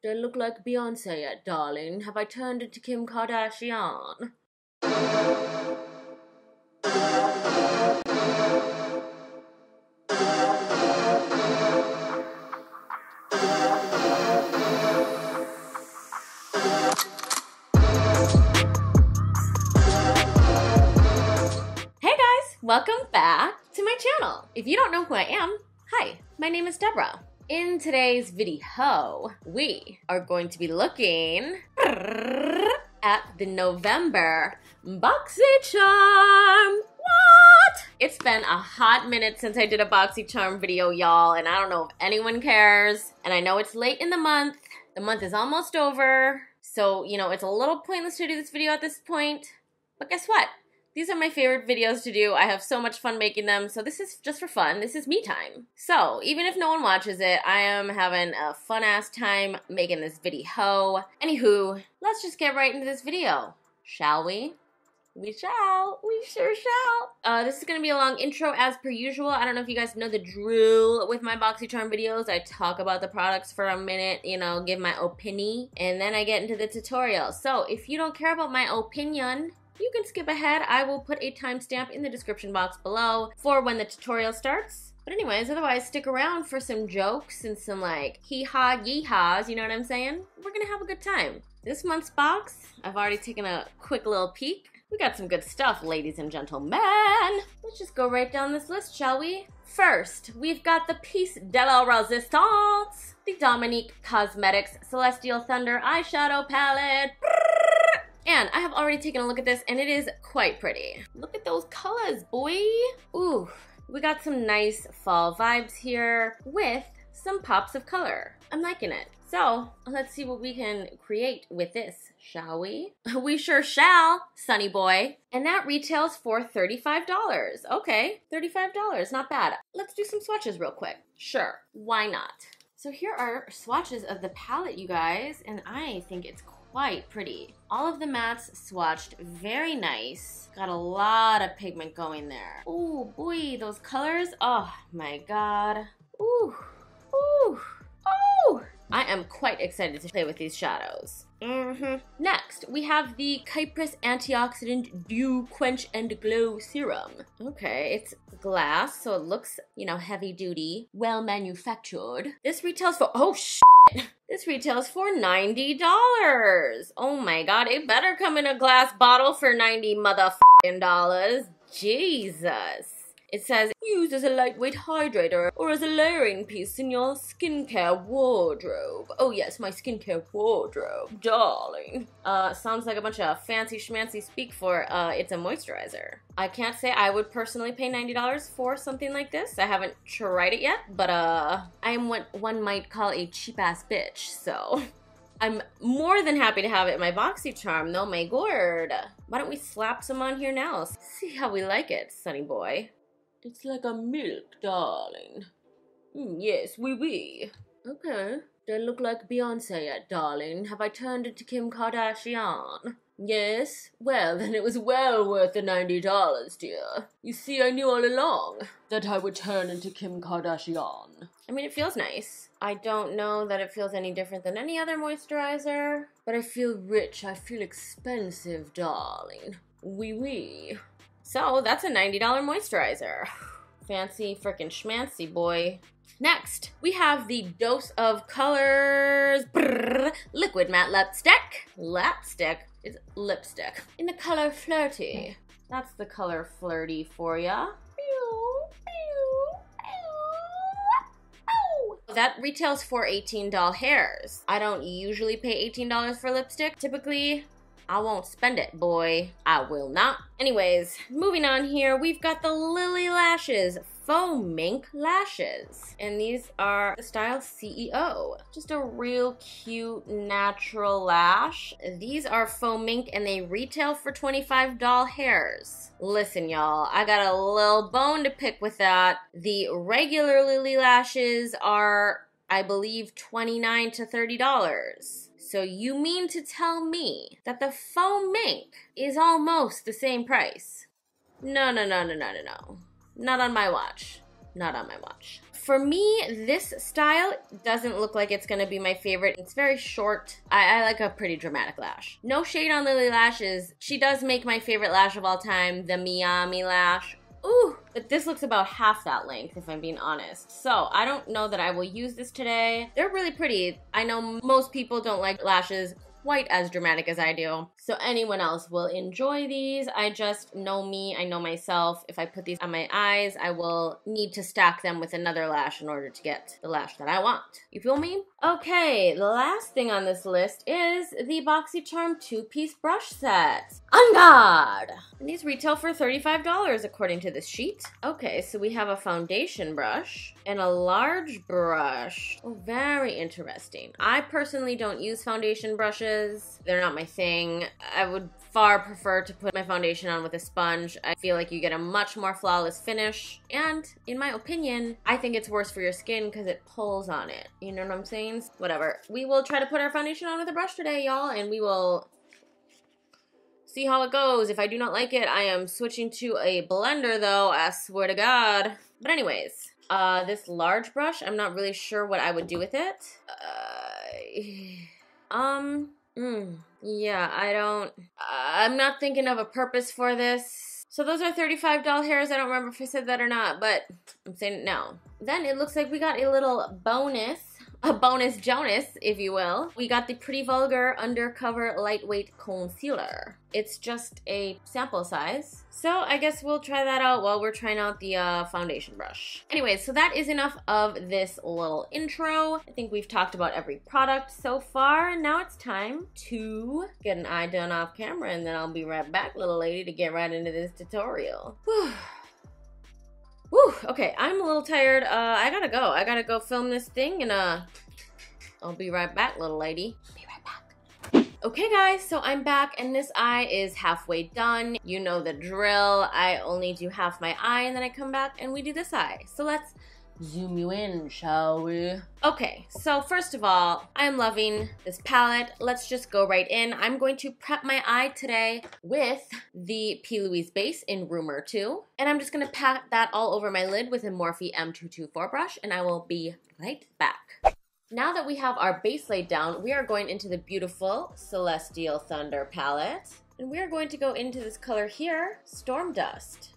Don't look like Beyonce yet, darling. Have I turned into Kim Kardashian? Welcome back to my channel. If you don't know who I am, hi, my name is Debra. In today's video, we are going to be looking at the November BoxyCharm. What? It's been a hot minute since I did a BoxyCharm video, y'all, and I don't know if anyone cares. And I know it's late in the month. The month is almost over. So, you know, it's a little pointless to do this video at this point. But guess what? These are my favorite videos to do. I have so much fun making them, so this is just for fun. This is me time. So, even if no one watches it, I am having a fun-ass time making this video. Anywho, let's just get right into this video, shall we? We shall. We sure shall. This is going to be a long intro as per usual. I don't know if you guys know the drill with my BoxyCharm videos. I talk about the products for a minute, you know, give my opinion, and then I get into the tutorial. So, if you don't care about my opinion, you can skip ahead. I will put a timestamp in the description box below for when the tutorial starts. But anyways, otherwise, stick around for some jokes and some like hee-haw, yee-haws, you know what I'm saying? We're gonna have a good time. This month's box, I've already taken a quick little peek. We got some good stuff, ladies and gentlemen. Let's just go right down this list, shall we? First, we've got the Piece de la Resistance, the Dominique Cosmetics Celestial Thunder Eyeshadow Palette. And I have already taken a look at this, and it is quite pretty. Look at those colors, boy. Ooh, we got some nice fall vibes here with some pops of color. I'm liking it. So let's see what we can create with this, shall we? We sure shall, sunny boy. And that retails for $35. Okay, $35, not bad. Let's do some swatches real quick. Sure, why not? So here are swatches of the palette, you guys, and I think it's quite pretty. All of the mattes swatched very nice. Got a lot of pigment going there. Oh boy, those colors. Oh my god. Ooh, ooh, ooh. I am quite excited to play with these shadows. Next, we have the Kypris Antioxidant Dew Quench and Glow Serum. Okay, it's glass, so it looks, you know, heavy duty, well manufactured. This retails for, oh shit. This retails for $90. Oh my god, it better come in a glass bottle for $90 motherfucking dollars. Jesus. It says, used as a lightweight hydrator or as a layering piece in your skincare wardrobe. Oh yes, my skincare wardrobe, darling. Sounds like a bunch of fancy schmancy speak for, it's a moisturizer. I can't say I would personally pay $90 for something like this. I haven't tried it yet, but I am what one might call a cheap ass bitch, so. I'm more than happy to have it in my BoxyCharm, though, my gourd. Why don't we slap some on here now? See how we like it, sunny boy. It's like a milk, darling. Yes, oui. Okay. Don't look like Beyonce yet, darling. Have I turned into Kim Kardashian? Yes? Well, then it was well worth the $90, dear. You see, I knew all along that I would turn into Kim Kardashian. I mean, it feels nice. I don't know that it feels any different than any other moisturizer, but I feel rich. I feel expensive, darling. Oui. So that's a $90 moisturizer. Fancy frickin' schmancy, boy. Next, we have the Dose of Colors Liquid Matte Lipstick. It's lipstick. In the color Flirty. That's the color Flirty for ya. That retails for $18. I don't usually pay $18 for lipstick. Typically, I won't spend it, boy. I will not. Anyways, moving on here, we've got the Lily Lashes, Faux Mink Lashes. And these are the style CEO. Just a real cute, natural lash. These are faux mink and they retail for $25. Listen, y'all, I got a little bone to pick with that. The regular Lily Lashes are, I believe, $29 to $30. So you mean to tell me that the faux mink is almost the same price? No. Not on my watch. For me, this style doesn't look like it's gonna be my favorite. It's very short. I like a pretty dramatic lash. No shade on Lily Lashes. She does make my favorite lash of all time, the Miami lash. Ooh, but this looks about half that length, if I'm being honest. So I don't know that I will use this today. They're really pretty. I know most people don't like lashes quite as dramatic as I do. So anyone else will enjoy these. I just know me, I know myself. If I put these on my eyes, I will need to stack them with another lash in order to get the lash that I want. You feel me? Okay, the last thing on this list is the BoxyCharm two-piece brush set. On God! And these retail for $35 according to this sheet. Okay, so we have a foundation brush and a large brush. Oh, very interesting. I personally don't use foundation brushes. They're not my thing. I would far prefer to put my foundation on with a sponge. I feel like you get a much more flawless finish. And in my opinion, I think it's worse for your skin because it pulls on it. You know what I'm saying? Whatever. We will try to put our foundation on with a brush today, y'all, and we will see how it goes. If I do not like it, I am switching to a blender though, I swear to God. But anyways, this large brush, I'm not really sure what I would do with it. Yeah, I'm not thinking of a purpose for this. So those are $35 hairs. I don't remember if I said that or not, but I'm saying it now. Then it looks like we got a little bonus, a bonus Jonas, if you will. We got the Pretty Vulgar Undercover Lightweight Concealer. It's just a sample size. So I guess we'll try that out while we're trying out the foundation brush. Anyways, so that is enough of this little intro. I think we've talked about every product so far. Now it's time to get an eye done off camera, and then I'll be right back, little lady, to get right into this tutorial. Whew. Whew, okay, I'm a little tired. I gotta go film this thing, and I'll be right back, little lady. Be right back. Okay, guys, so I'm back, and this eye is halfway done. You know the drill. I only do half my eye, and then I come back, and we do this eye. So let's zoom you in, shall we? Okay, so first of all, I'm loving this palette. Let's just go right in. I'm going to prep my eye today with the P. Louise base in Rumor 2. And I'm just gonna pat that all over my lid with a Morphe M224 brush, and I will be right back. Now that we have our base laid down, we are going into the beautiful Celestial Thunder palette. And we are going to go into this color here, Storm Dust.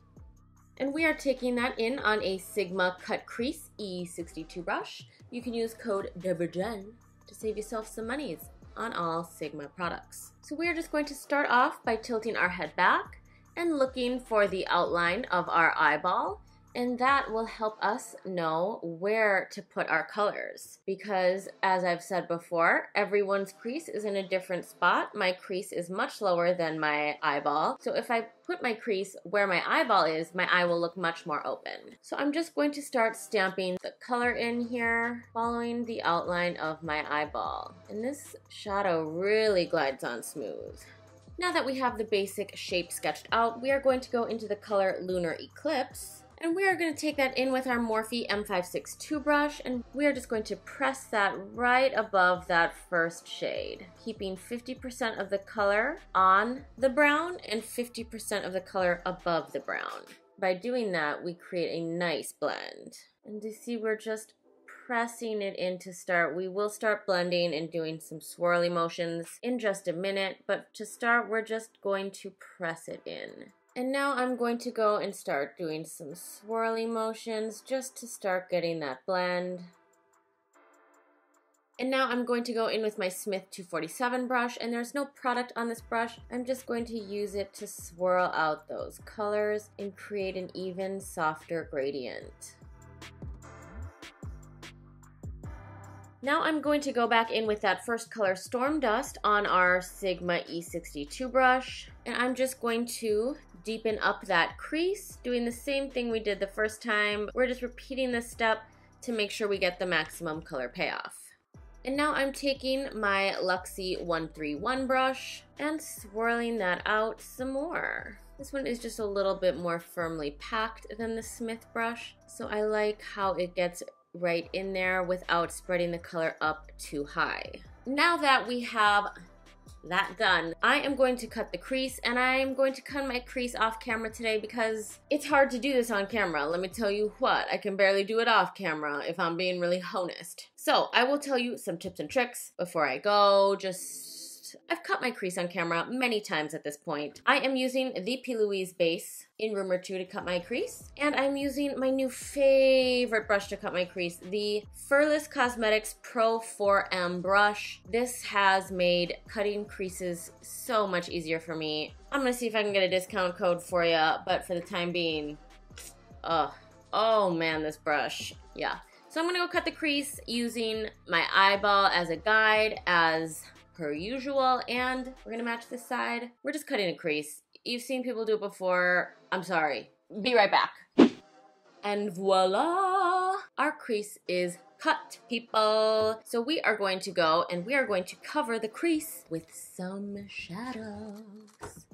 And we are taking that in on a Sigma Cut Crease E62 brush. You can use code Debra Jenn to save yourself some monies on all Sigma products. So we are just going to start off by tilting our head back and looking for the outline of our eyeball. And that will help us know where to put our colors. Because as I've said before, everyone's crease is in a different spot. My crease is much lower than my eyeball. So if I put my crease where my eyeball is, my eye will look much more open. So I'm just going to start stamping the color in here, following the outline of my eyeball. And this shadow really glides on smooth. Now that we have the basic shape sketched out, we are going to go into the color Lunar Eclipse. And we are going to take that in with our Morphe M562 brush, and we are just going to press that right above that first shade, keeping 50% of the color on the brown and 50% of the color above the brown. By doing that, we create a nice blend. And you see, we're just pressing it in to start. We will start blending and doing some swirly motions in just a minute, but to start, we're just going to press it in. And now I'm going to go and start doing some swirly motions just to start getting that blend. And now I'm going to go in with my Smith 247 brush, and there's no product on this brush. I'm just going to use it to swirl out those colors and create an even softer gradient. Now I'm going to go back in with that first color, Storm Dust, on our Sigma E62 brush, and I'm just going to deepen up that crease, doing the same thing we did the first time. We're just repeating this step to make sure we get the maximum color payoff. And now I'm taking my Luxie 131 brush and swirling that out some more. This one is just a little bit more firmly packed than the Smith brush, so I like how it gets right in there without spreading the color up too high. Now that we have that done. I am going to cut the crease, and I'm going to cut my crease off camera today because it's hard to do this on camera. Let me tell you what, I can barely do it off camera if I'm being really honest. So I will tell you some tips and tricks before I go. I've cut my crease on camera many times at this point. I am using the P. Louise base in Room or Two to cut my crease, and I'm using my new favorite brush to cut my crease, the Furless Cosmetics Pro 4M brush. This has made cutting creases so much easier for me. I'm gonna see if I can get a discount code for you, but for the time being, oh man, this brush, yeah. So I'm gonna go cut the crease using my eyeball as a guide, as per usual, and we're gonna match this side. We're just cutting a crease. You've seen people do it before. I'm sorry. Be right back. And voila! Our crease is cut, people. So we are going to go and we are going to cover the crease with some shadows.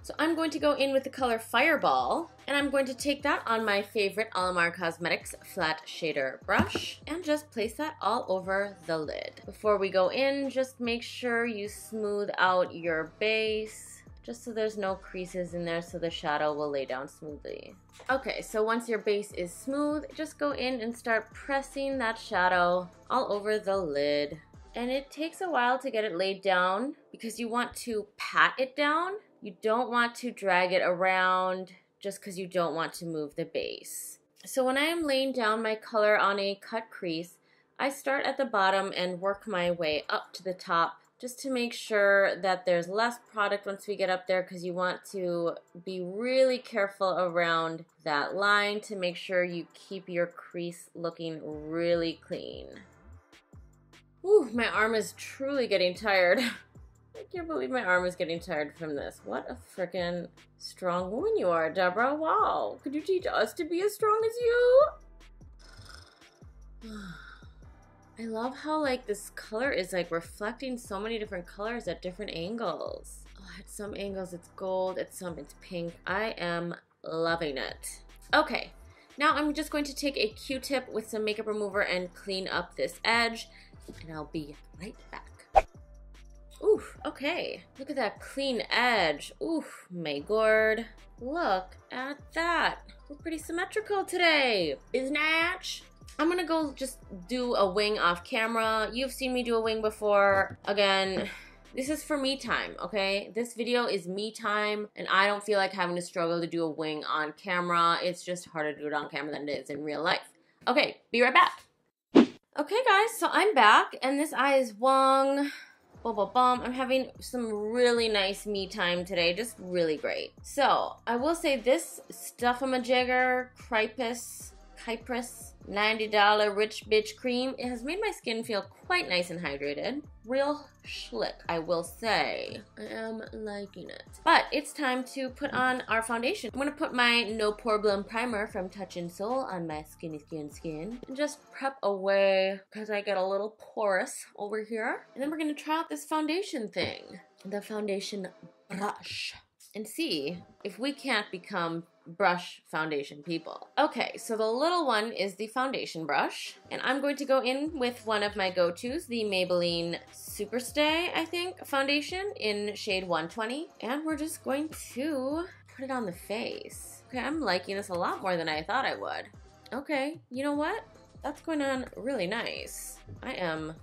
So I'm going to go in with the color Fireball, and I'm going to take that on my favorite Almar Cosmetics flat shader brush and just place that all over the lid. Before we go in, just make sure you smooth out your base, just so there's no creases in there so the shadow will lay down smoothly. Okay, so once your base is smooth, just go in and start pressing that shadow all over the lid. And it takes a while to get it laid down because you want to pat it down. You don't want to drag it around just because you don't want to move the base. So when I am laying down my color on a cut crease, I start at the bottom and work my way up to the top, just to make sure that there's less product once we get up there, because you want to be really careful around that line to make sure you keep your crease looking really clean. Ooh, my arm is truly getting tired. I can't believe my arm is getting tired from this. What a freaking strong woman you are, Debra. Wow, could you teach us to be as strong as you? I love how like this color is like reflecting so many different colors at different angles. Oh, at some angles it's gold, at some it's pink. I am loving it. Okay, now I'm just going to take a Q-tip with some makeup remover and clean up this edge, and I'll be right back. Oof, okay. Look at that clean edge. Oof, my gourd. Look at that. We're pretty symmetrical today. Biznatch. I'm gonna go just do a wing off camera. You've seen me do a wing before. Again, this is for me time, okay? This video is me time, and I don't feel like having to struggle to do a wing on camera. It's just harder to do it on camera than it is in real life. Okay, be right back. Okay guys, so I'm back, and this eye is wung. Bum, bum, bum. I'm having some really nice me time today, just really great. So, I will say this Stuff-a-ma-jigger, Kypris $90 Rich Bitch Cream. It has made my skin feel quite nice and hydrated. Real schlick, I will say. I am liking it. But it's time to put on our foundation. I'm gonna put my No Problem Primer from Touch & Soul on my skin. And just prep away because I get a little porous over here. And then we're gonna try out this foundation thing. The foundation brush. And see if we can't become brush foundation people. Okay, so the little one is the foundation brush, and I'm going to go in with one of my go-tos, the Maybelline Superstay, I think, foundation in shade 120, and we're just going to put it on the face. Okay, I'm liking this a lot more than I thought I would. Okay, you know what? That's going on really nice. I am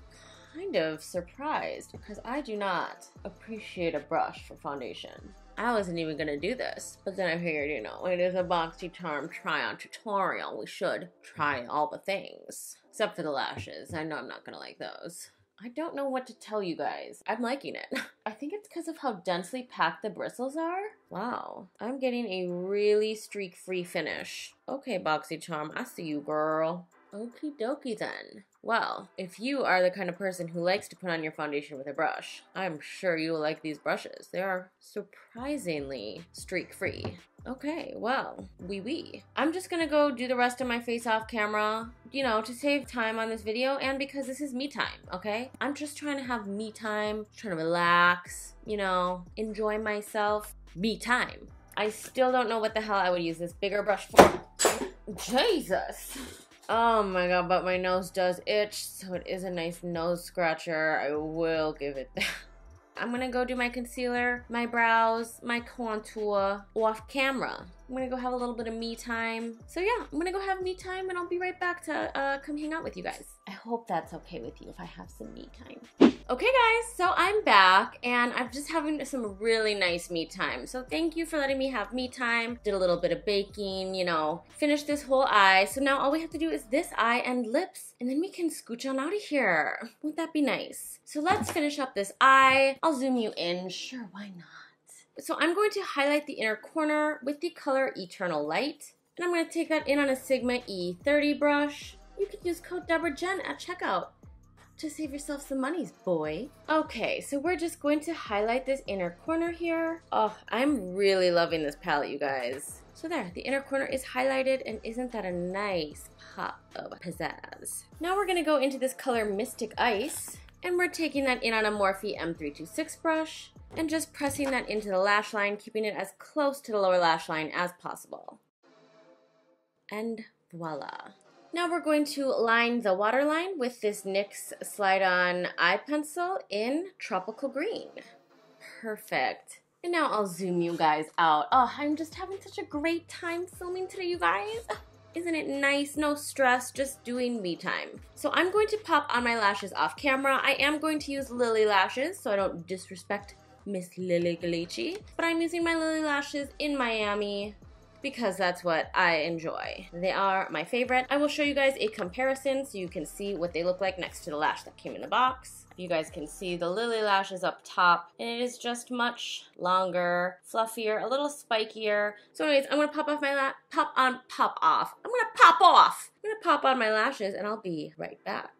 kind of surprised because I do not appreciate a brush for foundation. I wasn't even gonna do this, but then I figured, you know, it is a BoxyCharm try-on tutorial. We should try all the things, except for the lashes. I know I'm not gonna like those. I don't know what to tell you guys. I'm liking it. I think it's because of how densely packed the bristles are. Wow, I'm getting a really streak-free finish. Okay, BoxyCharm, I see you, girl. Okie dokie then. Well, if you are the kind of person who likes to put on your foundation with a brush, I'm sure you will like these brushes. They are surprisingly streak-free. Okay, well, wee-wee. I'm just gonna go do the rest of my face off camera, you know, to save time on this video and because this is me time, okay? I'm just trying to have me time, trying to relax, you know, enjoy myself. Me time. I still don't know what the hell I would use this bigger brush for. Jesus! Oh my god, but my nose does itch, so it is a nice nose scratcher. I will give it that. I'm gonna go do my concealer, my brows, my contour off camera. I'm gonna go have a little bit of me time. So yeah, I'm gonna go have me time and I'll be right back to come hang out with you guys. I hope that's okay with you if I have some me time. Okay guys, so I'm back and I'm just having some really nice me time. So thank you for letting me have me time. Did a little bit of baking, you know, finished this whole eye. So now all we have to do is this eye and lips and then we can scooch on out of here. Wouldn't that be nice? So let's finish up this eye. I'll zoom you in, sure, why not? So I'm going to highlight the inner corner with the color Eternal Light. And I'm gonna take that in on a Sigma E30 brush. You can use code Debra Jenn at checkout to save yourself some monies, boy. Okay, so we're just going to highlight this inner corner here. Oh, I'm really loving this palette, you guys. So there, the inner corner is highlighted, and isn't that a nice pop of pizzazz? Now we're gonna go into this color Mystic Ice, and we're taking that in on a Morphe M326 brush, and just pressing that into the lash line, keeping it as close to the lower lash line as possible. And voila. Now we're going to line the waterline with this NYX Slide-On Eye Pencil in Tropical Green. Perfect. And now I'll zoom you guys out. Oh, I'm just having such a great time filming today, you guys. Isn't it nice? No stress, just doing me time. So I'm going to pop on my lashes off camera. I am going to use Lily Lashes so I don't disrespect Miss Lily Galici, but I'm using my Lily Lashes in Miami because that's what I enjoy. They are my favorite. I will show you guys a comparison so you can see what they look like next to the lash that came in the box. You guys can see the Lily Lashes up top, and it is just much longer, fluffier, a little spikier. So anyways, I'm gonna pop off my I'm gonna pop on my lashes and I'll be right back.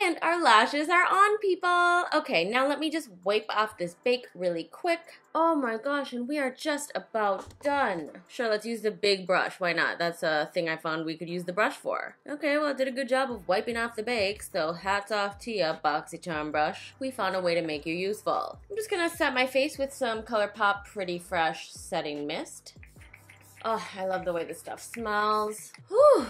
And our lashes are on, people. Okay, now let me just wipe off this bake really quick. Oh my gosh, and we are just about done. Sure, let's use the big brush, why not? That's a thing I found we could use the brush for. Okay, well, it did a good job of wiping off the bake, so hats off to ya, BoxyCharm brush. We found a way to make you useful. I'm just gonna set my face with some ColourPop Pretty Fresh Setting Mist. Oh, I love the way this stuff smells. Whew,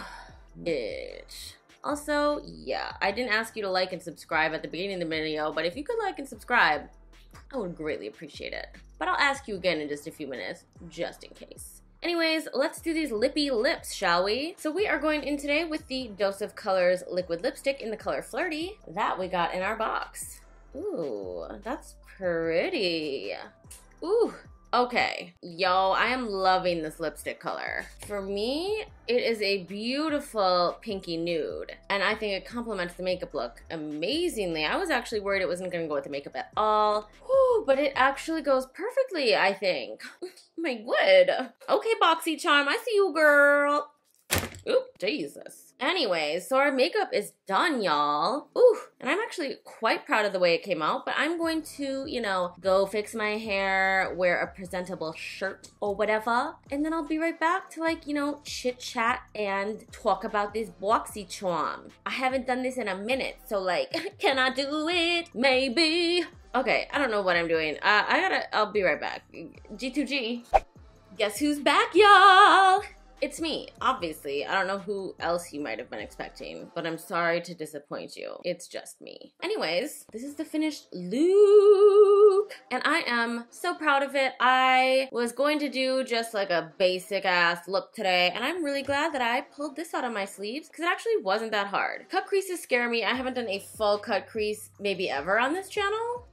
bitch. Also, yeah, I didn't ask you to like and subscribe at the beginning of the video, but if you could like and subscribe, I would greatly appreciate it. But I'll ask you again in just a few minutes, just in case. Anyways, let's do these lippy lips, shall we? So we are going in today with the Dose of Colors Liquid Lipstick in the color Flirty that we got in our box. Ooh, that's pretty. Ooh. Okay, yo, I am loving this lipstick color. For me, it is a beautiful pinky nude, and I think it complements the makeup look amazingly. I was actually worried it wasn't gonna go with the makeup at all. Whew, but it actually goes perfectly, I think. My good. Okay, BoxyCharm, I see you, girl. Oop, Jesus. Anyways, so our makeup is done, y'all. Ooh, and I'm actually quite proud of the way it came out, but I'm going to, you know, go fix my hair, wear a presentable shirt or whatever, and then I'll be right back to, like, you know, chit-chat and talk about this BoxyCharm. I haven't done this in a minute, so, like, can I do it? Maybe. Okay, I don't know what I'm doing. I'll be right back. G2G. Guess who's back, y'all? It's me, obviously. I don't know who else you might have been expecting, but I'm sorry to disappoint you. It's just me. Anyways, this is the finished look, and I am so proud of it. I was going to do just like a basic ass look today, and I'm really glad that I pulled this out of my sleeves because it actually wasn't that hard. Cut creases scare me. I haven't done a full cut crease maybe ever on this channel.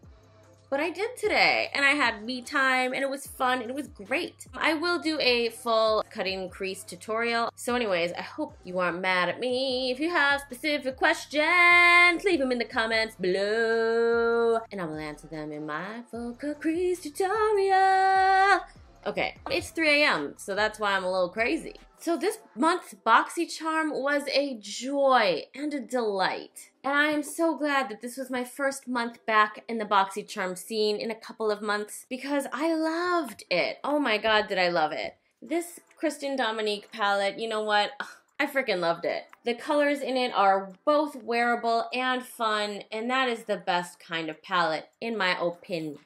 But I did today, and I had me time, and it was fun, and it was great. I will do a full cutting crease tutorial. So anyways, I hope you aren't mad at me. If you have specific questions, leave them in the comments below, and I will answer them in my full cut crease tutorial. Okay, it's 3 a.m., so that's why I'm a little crazy. So this month's BoxyCharm was a joy and a delight. And I am so glad that this was my first month back in the BoxyCharm scene in a couple of months because I loved it. Oh my God, did I love it. This Kristen Dominique palette, you know what? I freaking loved it. The colors in it are both wearable and fun, and that is the best kind of palette, in my opinion.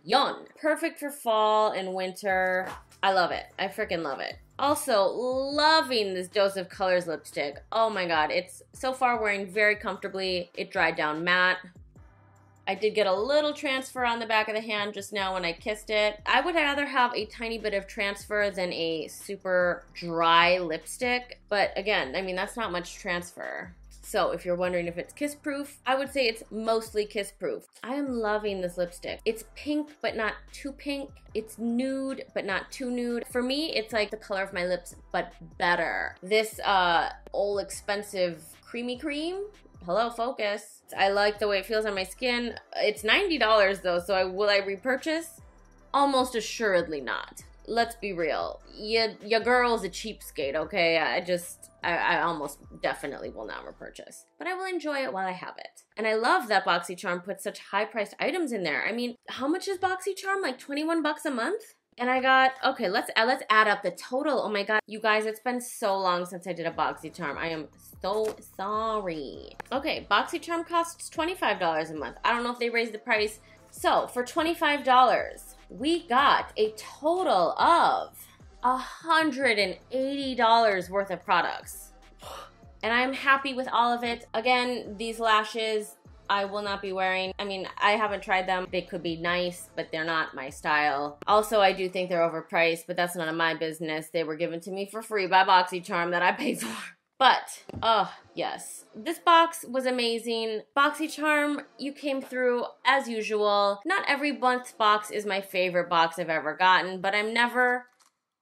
Perfect for fall and winter. I love it. I freaking love it. Also, loving this Dose of Colors lipstick. Oh my God, it's so far wearing very comfortably. It dried down matte. I did get a little transfer on the back of the hand just now when I kissed it. I would rather have a tiny bit of transfer than a super dry lipstick. But again, I mean, that's not much transfer. So if you're wondering if it's kiss proof, I would say it's mostly kiss proof. I am loving this lipstick. It's pink, but not too pink. It's nude, but not too nude. For me, it's like the color of my lips, but better. This all expensive creamy cream. Hello, focus. I like the way it feels on my skin. It's $90 though, so will I repurchase? Almost assuredly not. Let's be real. Your girl's a cheapskate, okay? I almost definitely will not repurchase. But I will enjoy it while I have it. And I love that BoxyCharm puts such high-priced items in there. I mean, how much is BoxyCharm? Like 21 bucks a month? And I got, okay, let's add up the total. Oh my God, you guys, it's been so long since I did a BoxyCharm. I am so sorry. Okay, BoxyCharm costs $25 a month. I don't know if they raised the price. So for $25, we got a total of $180 worth of products. And I'm happy with all of it. Again, these lashes I will not be wearing. I mean, I haven't tried them. They could be nice, but they're not my style. Also, I do think they're overpriced, but that's none of my business. They were given to me for free by BoxyCharm that I paid for. But, oh, yes. This box was amazing. BoxyCharm, you came through as usual. Not every month's box is my favorite box I've ever gotten, but I'm never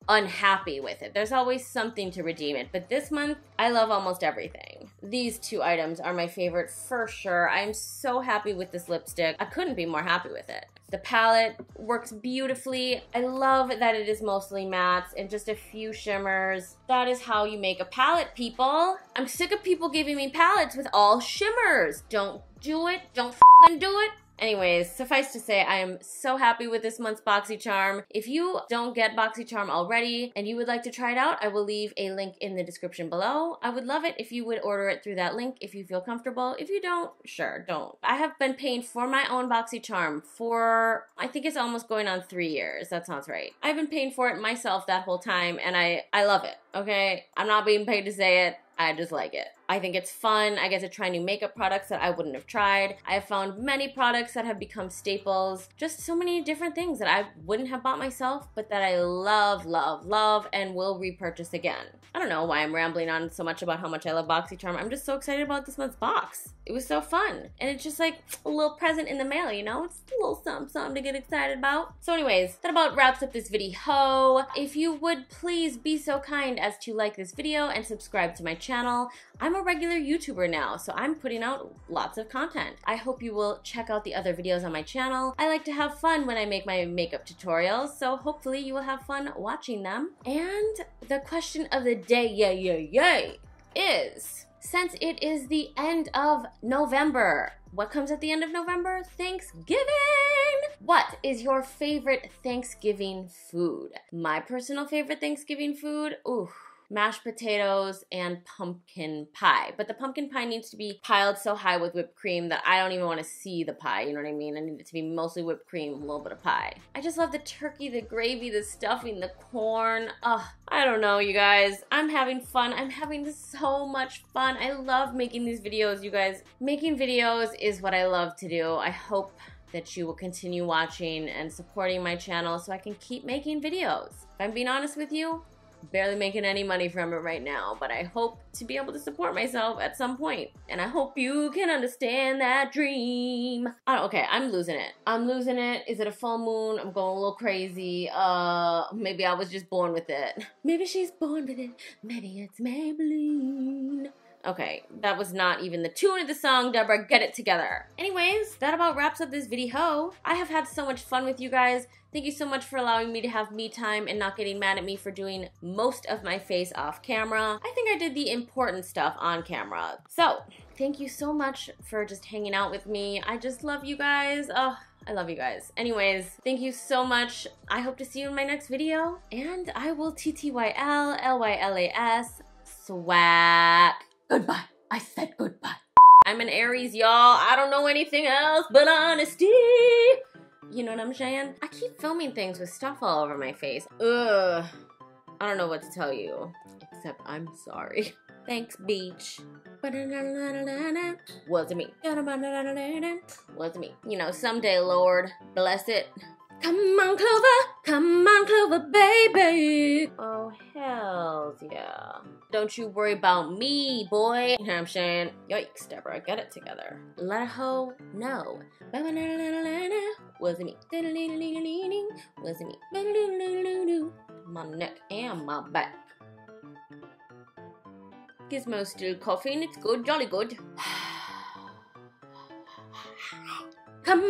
unhappy with it. There's always something to redeem it. But this month, I love almost everything. These two items are my favorite for sure. I'm so happy with this lipstick. I couldn't be more happy with it. The palette works beautifully. I love that it is mostly mattes and just a few shimmers. That is how you make a palette, people. I'm sick of people giving me palettes with all shimmers. Don't do it. Don't f***ing do it. Anyways, suffice to say, I am so happy with this month's BoxyCharm. If you don't get BoxyCharm already and you would like to try it out, I will leave a link in the description below. I would love it if you would order it through that link if you feel comfortable. If you don't, sure, don't. I have been paying for my own BoxyCharm for, I think it's almost going on 3 years. That sounds right. I've been paying for it myself that whole time, and I love it, okay? I'm not being paid to say it. I just like it. I think it's fun. I get to try new makeup products that I wouldn't have tried. I have found many products that have become staples. Just so many different things that I wouldn't have bought myself, but that I love, love, love, and will repurchase again. I don't know why I'm rambling on so much about how much I love BoxyCharm. I'm just so excited about this month's box. It was so fun. And it's just like a little present in the mail, you know? It's a little something, something to get excited about. So anyways, that about wraps up this video. If you would please be so kind as to like this video and subscribe to my channel. I'm a regular YouTuber now, so I'm putting out lots of content. I hope you will check out the other videos on my channel. I like to have fun when I make my makeup tutorials, so hopefully you will have fun watching them. And the question of the day, is, since it is the end of November, what comes at the end of November? Thanksgiving! What is your favorite Thanksgiving food? My personal favorite Thanksgiving food? Ooh. Mashed potatoes and pumpkin pie. But the pumpkin pie needs to be piled so high with whipped cream that I don't even want to see the pie, you know what I mean? I need it to be mostly whipped cream, a little bit of pie. I just love the turkey, the gravy, the stuffing, the corn. Ugh, I don't know, you guys. I'm having fun. I'm having so much fun. I love making these videos, you guys. Making videos is what I love to do. I hope that you will continue watching and supporting my channel so I can keep making videos. If I'm being honest with you, barely making any money from it right now, but I hope to be able to support myself at some point. And I hope you can understand that dream. Okay, I'm losing it. I'm losing it. Is it a full moon? I'm going a little crazy. Maybe I was just born with it. Maybe she's born with it. Maybe it's Maybelline. Okay, that was not even the tune of the song, Debra. Get it together. Anyways, that about wraps up this video. I have had so much fun with you guys. Thank you so much for allowing me to have me time and not getting mad at me for doing most of my face off camera. I think I did the important stuff on camera. So, thank you so much for just hanging out with me. I just love you guys. Oh, I love you guys. Anyways, thank you so much. I hope to see you in my next video. And I will TTYL, LYLAS, swag. Goodbye. I said goodbye. I'm an Aries, y'all. I don't know anything else but honesty. You know what I'm saying? I keep filming things with stuff all over my face. Ugh. I don't know what to tell you. Except I'm sorry. Thanks, beach. Wasn't me. Wasn't me. You know, someday, Lord, bless it. Come on Clover, baby. Oh, hells yeah. Don't you worry about me, boy. You know what I'm saying? Yikes, Deborah, get it together. Let a hoe know. Wasn't me. Wasn't me. My neck and my back. Gizmo's still coughing, it's good, jolly good. Come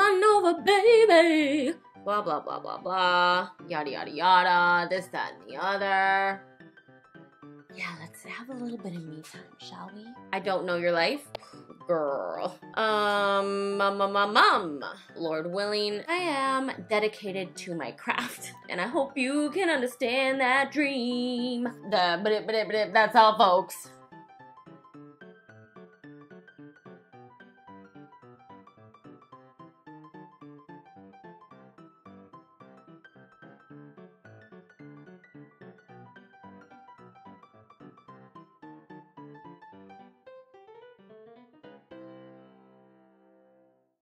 on over, baby. Blah, blah, blah, blah, blah. Yada, yada, yada. This, that, and the other. Yeah, let's have a little bit of me time, shall we? I don't know your life. Girl. Lord willing, I am dedicated to my craft. And I hope you can understand that dream. That's all, folks.